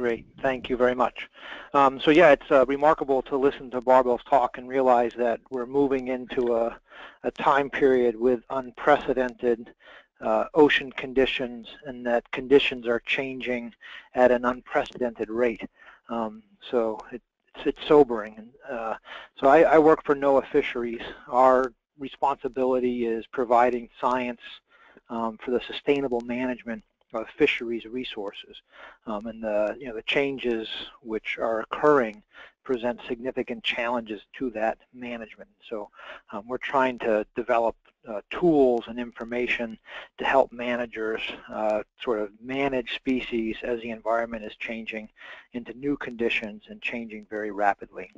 Great, thank you very much. So yeah, it's remarkable to listen to Bärbel's talk and realize that we're moving into a time period with unprecedented ocean conditions, and that conditions are changing at an unprecedented rate. So it's sobering. So I work for NOAA Fisheries. Our responsibility is providing science for the sustainable management of fisheries resources, and the changes which are occurring present significant challenges to that management. So we're trying to develop tools and information to help managers sort of manage species as the environment is changing into new conditions and changing very rapidly.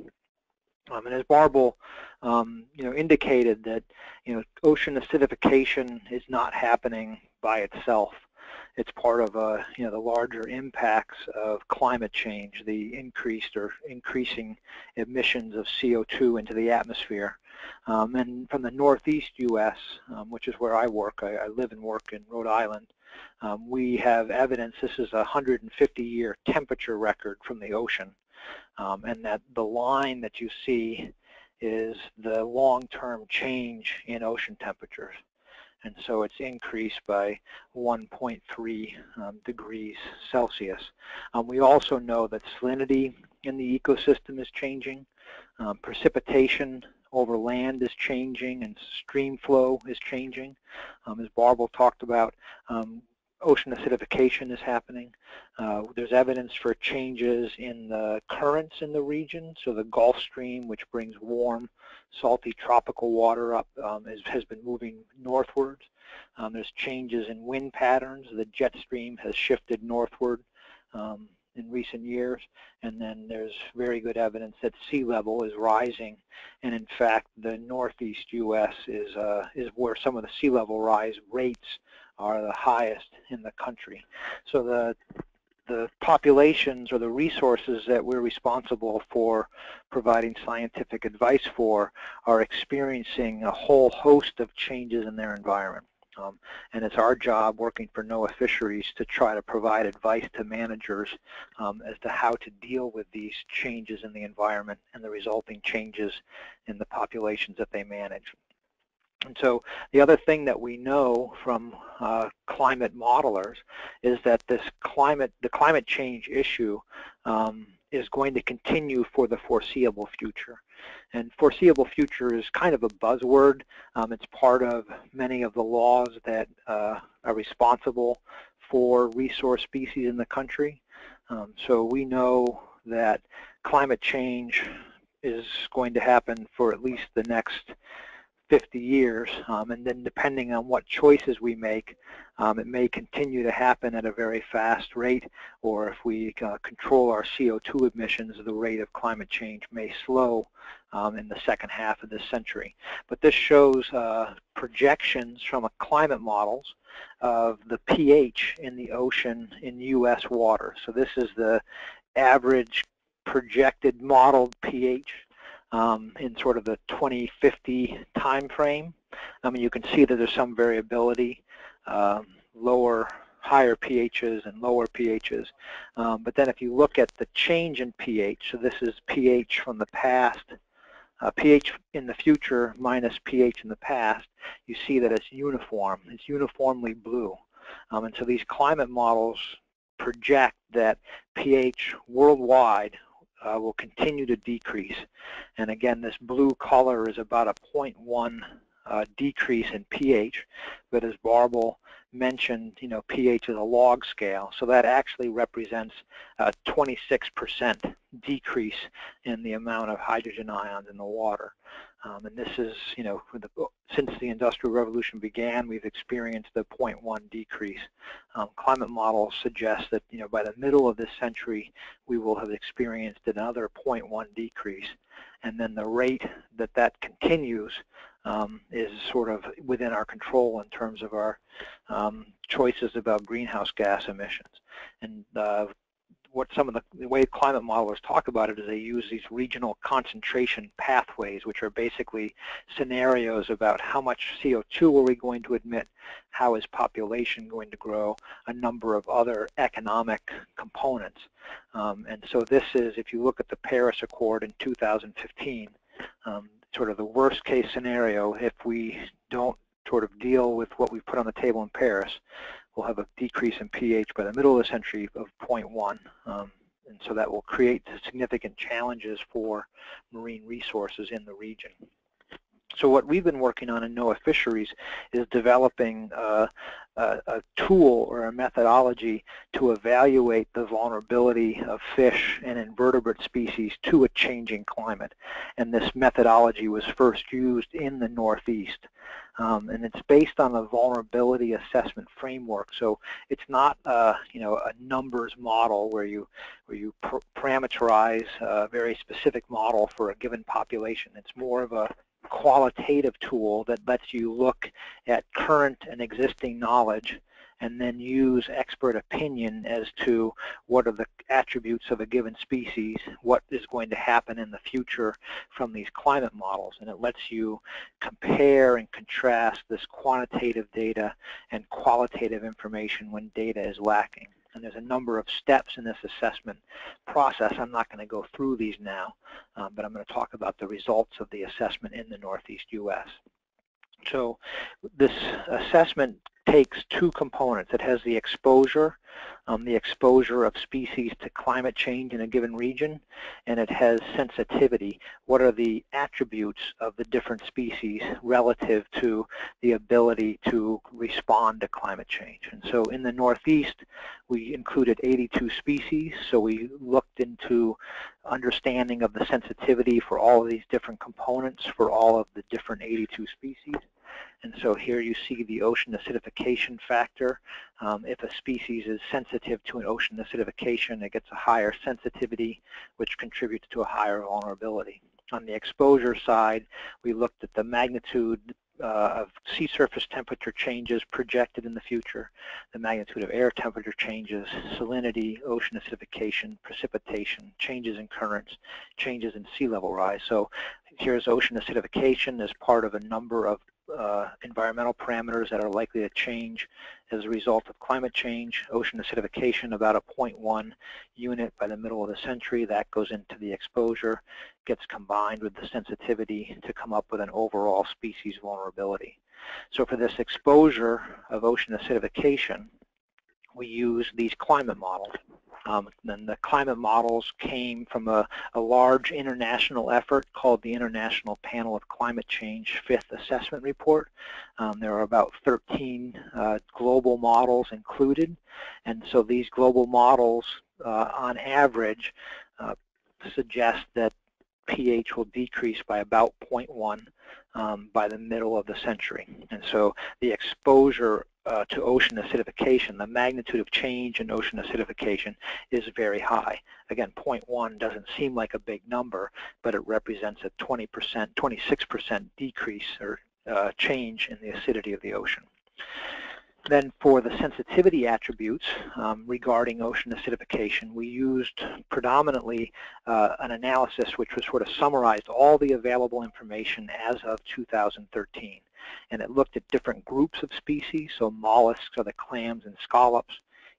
And as Bärbel, indicated that, ocean acidification is not happening by itself. It's part of the larger impacts of climate change, the increasing emissions of CO2 into the atmosphere. And from the northeast U.S., which is where I work, I live and work in Rhode Island, we have evidence this is a 150-year temperature record from the ocean, and that the line that you see is the long-term change in ocean temperatures. And so it's increased by 1.3 degrees Celsius. We also know that salinity in the ecosystem is changing, precipitation over land is changing, and stream flow is changing. As Bärbel talked about, ocean acidification is happening. There's evidence for changes in the currents in the region. So the Gulf Stream, which brings warm, salty tropical water up, has been moving northwards. There's changes in wind patterns. The jet stream has shifted northward in recent years. And then there's very good evidence that sea level is rising. And in fact, the northeast U.S. is where some of the sea level rise rates are the highest in the country. So the populations or the resources that we're responsible for providing scientific advice for are experiencing a whole host of changes in their environment. And it's our job working for NOAA Fisheries to try to provide advice to managers as to how to deal with these changes in the environment and the resulting changes in the populations that they manage. And so the other thing that we know from climate modelers is that the climate change issue is going to continue for the foreseeable future. And foreseeable future is kind of a buzzword. It's part of many of the laws that are responsible for resource species in the country. So we know that climate change is going to happen for at least the next 50 years, and then depending on what choices we make, it may continue to happen at a very fast rate, or if we control our CO2 emissions, the rate of climate change may slow in the second half of this century. But this shows projections from climate models of the pH in the ocean in U.S. water. So this is the average projected modeled pH in sort of the 2050 time frame. I mean, you can see that there's some variability, higher pHs and lower pHs. But then if you look at the change in pH, so this is pH from the past, pH in the future minus pH in the past, you see that it's uniform. It's uniformly blue. And so these climate models project that pH worldwide will continue to decrease. And again, this blue color is about a 0.1 decrease in pH, but as Bärbel mentioned, pH is a log scale, so that actually represents a 26% decrease in the amount of hydrogen ions in the water. And this is, since the Industrial Revolution began, we've experienced the 0.1 decrease. Climate models suggest that, by the middle of this century, we will have experienced another 0.1 decrease. And then the rate that continues is sort of within our control in terms of our choices about greenhouse gas emissions. And what some of the way climate modelers talk about it is they use these regional concentration pathways, which are basically scenarios about how much CO2 are we going to emit, how is population going to grow, a number of other economic components. And so this is, if you look at the Paris Accord in 2015, sort of the worst case scenario, if we don't sort of deal with what we put on the table in Paris, we'll have a decrease in pH by the middle of the century of 0.1. And so that will create significant challenges for marine resources in the region. So what we've been working on in NOAA Fisheries is developing a tool or a methodology to evaluate the vulnerability of fish and invertebrate species to a changing climate. And this methodology was first used in the Northeast. And it's based on a vulnerability assessment framework. So it's not a numbers model where you parameterize a very specific model for a given population. It's more of a qualitative tool that lets you look at current and existing knowledge and then use expert opinion as to what are the attributes of a given species, what is going to happen in the future from these climate models. And it lets you compare and contrast this quantitative data and qualitative information when data is lacking. And there's a number of steps in this assessment process. I'm not going to go through these now, but I'm going to talk about the results of the assessment in the Northeast U.S. So this assessment takes two components. It has the exposure of species to climate change in a given region, and it has sensitivity. What are the attributes of the different species relative to the ability to respond to climate change? And so in the Northeast, we included 82 species, so we looked into understanding of the sensitivity for all of these different components for all of the different 82 species. And so here you see the ocean acidification factor. If a species is sensitive to an ocean acidification, it gets a higher sensitivity, which contributes to a higher vulnerability. On the exposure side, we looked at the magnitude of sea surface temperature changes projected in the future, the magnitude of air temperature changes, salinity, ocean acidification, precipitation, changes in currents, changes in sea level rise. So here's ocean acidification as part of a number of environmental parameters that are likely to change as a result of climate change. Ocean acidification, about a 0.1 unit by the middle of the century. That goes into the exposure, gets combined with the sensitivity to come up with an overall species vulnerability. So for this exposure of ocean acidification, we use these climate models. Then the climate models came from a large international effort called the International Panel of Climate Change Fifth Assessment Report. There are about 13 global models included, and so these global models, on average, suggest that pH will decrease by about 0.1 by the middle of the century. And so the exposure to ocean acidification, the magnitude of change in ocean acidification is very high. Again, 0.1 doesn't seem like a big number, but it represents a 20%, 26% decrease or change in the acidity of the ocean. Then for the sensitivity attributes regarding ocean acidification, we used predominantly an analysis which was sort of summarized all the available information as of 2013. And it looked at different groups of species, so mollusks are the clams and scallops,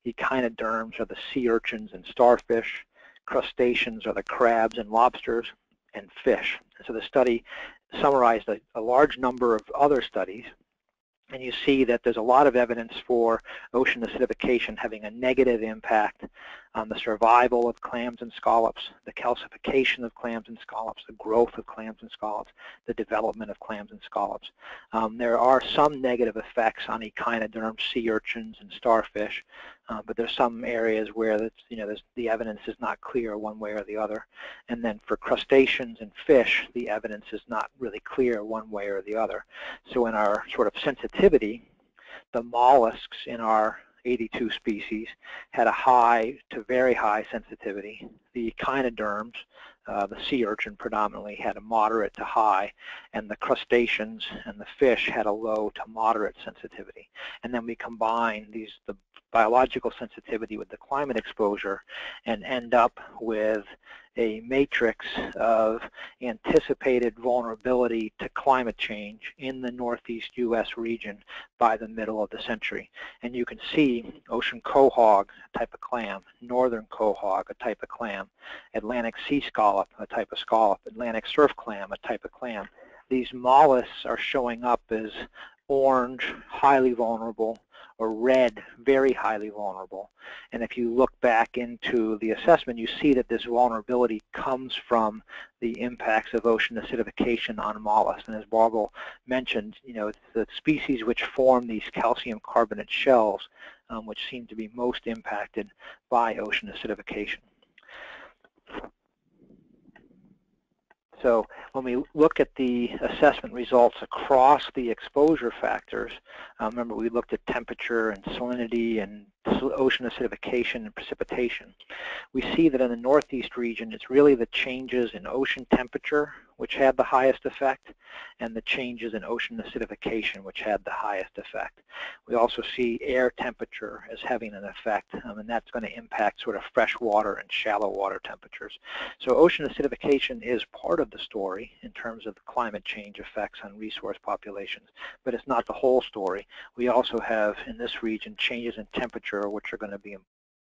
echinoderms are the sea urchins and starfish, crustaceans are the crabs and lobsters, and fish. So the study summarized a large number of other studies. And you see that there's a lot of evidence for ocean acidification having a negative impact on the survival of clams and scallops, the calcification of clams and scallops, the growth of clams and scallops, the development of clams and scallops. There are some negative effects on echinoderms, sea urchins, and starfish, but there's some areas where the evidence is not clear one way or the other. And then for crustaceans and fish, the evidence is not really clear one way or the other. So in our sort of sensitivity, the mollusks in our 82 species had a high to very high sensitivity. The echinoderms, the sea urchin predominantly, had a moderate to high, and the crustaceans and the fish had a low to moderate sensitivity. And then we combined the biological sensitivity with the climate exposure and end up with a matrix of anticipated vulnerability to climate change in the northeast U.S. region by the middle of the century. And you can see ocean quahog, a type of clam, northern quahog, a type of clam, Atlantic sea scallop, a type of scallop, Atlantic surf clam, a type of clam. These mollusks are showing up as orange, highly vulnerable, or red, very highly vulnerable. And if you look back into the assessment, you see that this vulnerability comes from the impacts of ocean acidification on mollusks. And as Bärbel mentioned, you know, it's the species which form these calcium carbonate shells, which seem to be most impacted by ocean acidification. So when we look at the assessment results across the exposure factors, remember we looked at temperature and salinity and ocean acidification and precipitation. We see that in the northeast region, it's really the changes in ocean temperature which had the highest effect, and the changes in ocean acidification which had the highest effect. We also see air temperature as having an effect, and that's going to impact sort of fresh water and shallow water temperatures. So ocean acidification is part of the story in terms of the climate change effects on resource populations, but it's not the whole story. We also have in this region changes in temperature which are going to be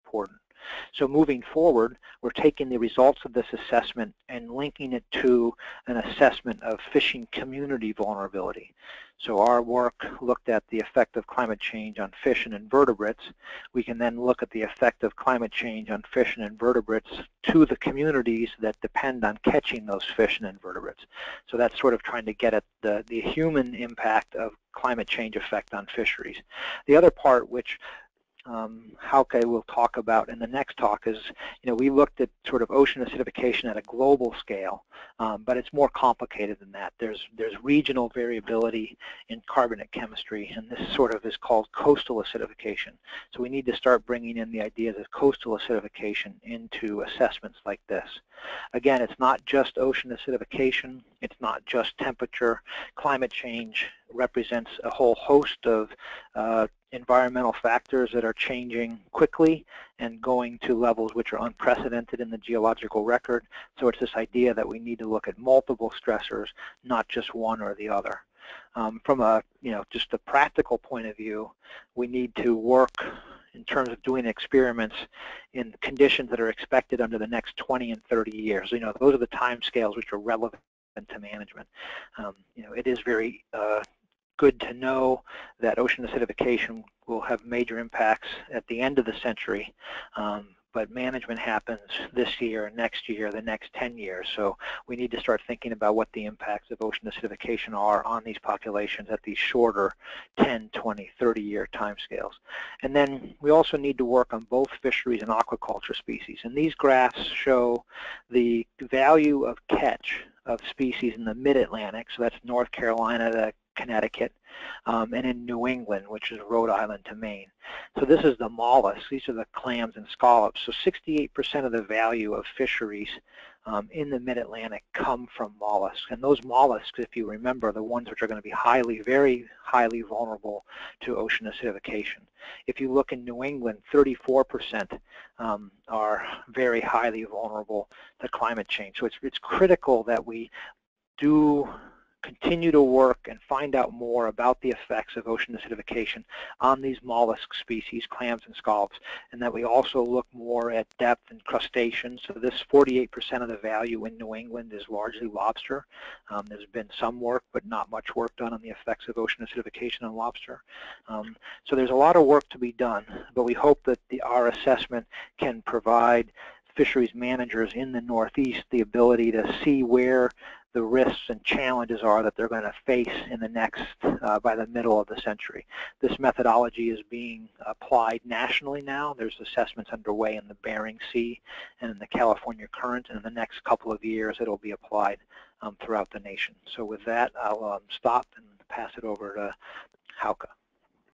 important. So moving forward, we're taking the results of this assessment and linking it to an assessment of fishing community vulnerability. So our work looked at the effect of climate change on fish and invertebrates. We can then look at the effect of climate change on fish and invertebrates to the communities that depend on catching those fish and invertebrates. So that's sort of trying to get at the human impact of climate change effect on fisheries. The other part, which Hauke will talk about in the next talk, is, you know, we looked at sort of ocean acidification at a global scale, but it's more complicated than that. There's regional variability in carbonate chemistry, and this sort of is called coastal acidification. So we need to start bringing in the ideas of coastal acidification into assessments like this. Again, it's not just ocean acidification, it's not just temperature. Climate change represents a whole host of environmental factors that are changing quickly and going to levels which are unprecedented in the geological record. So it's this idea that we need to look at multiple stressors, not just one or the other. From a, you know, just a practical point of view, we need to work in terms of doing experiments in conditions that are expected under the next 20 and 30 years. You know, those are the time scales which are relevant to management. You know, it is very good to know that ocean acidification will have major impacts at the end of the century, but management happens this year, next year, the next 10 years. So we need to start thinking about what the impacts of ocean acidification are on these populations at these shorter 10, 20, 30-year timescales. And then we also need to work on both fisheries and aquaculture species. And these graphs show the value of catch of species in the mid-Atlantic, so that's North Carolina to Connecticut, and in New England, which is Rhode Island to Maine. So this is the mollusks. These are the clams and scallops. So 68% of the value of fisheries in the mid-Atlantic come from mollusks. And those mollusks, if you remember, are the ones which are going to be highly, very highly vulnerable to ocean acidification. If you look in New England, 34% are very highly vulnerable to climate change. So it's critical that we do continue to work and find out more about the effects of ocean acidification on these mollusk species, clams and scallops, and that we also look more at depth and crustaceans. So this 48% of the value in New England is largely lobster. There's been some work, but not much work done on the effects of ocean acidification on lobster. So there's a lot of work to be done, but we hope that our assessment can provide fisheries managers in the Northeast the ability to see where the risks and challenges are that they're going to face in the next, by the middle of the century. This methodology is being applied nationally now. There's assessments underway in the Bering Sea and in the California Current, and in the next couple of years it'll be applied throughout the nation. So with that, I'll stop and pass it over to Hauke.